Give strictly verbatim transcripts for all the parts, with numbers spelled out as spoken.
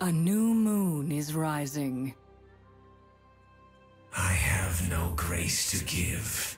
A new moon is rising. I have no grace to give.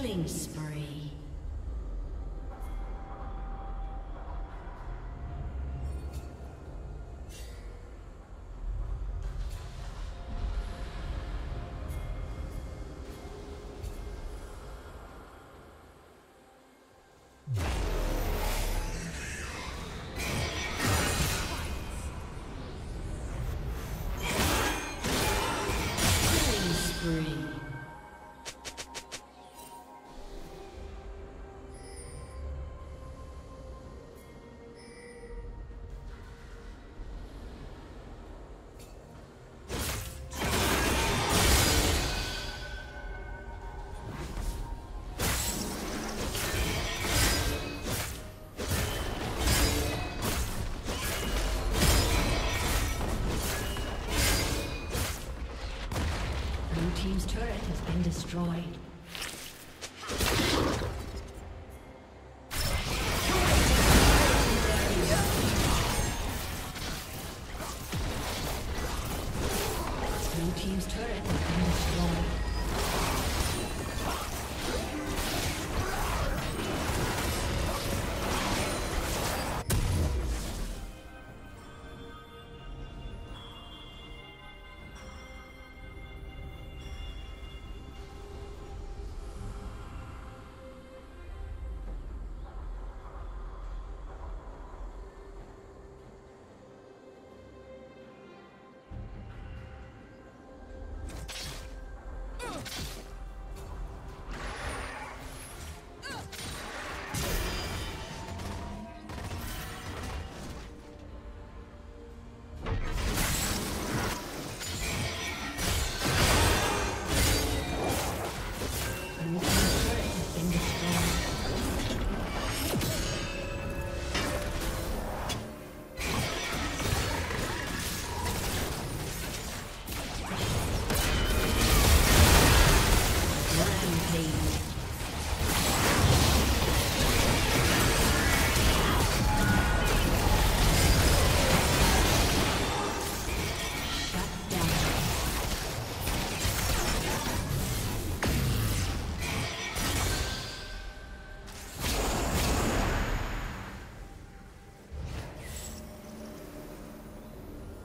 Killing spree. Killing spree. Team's turret has been destroyed.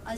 A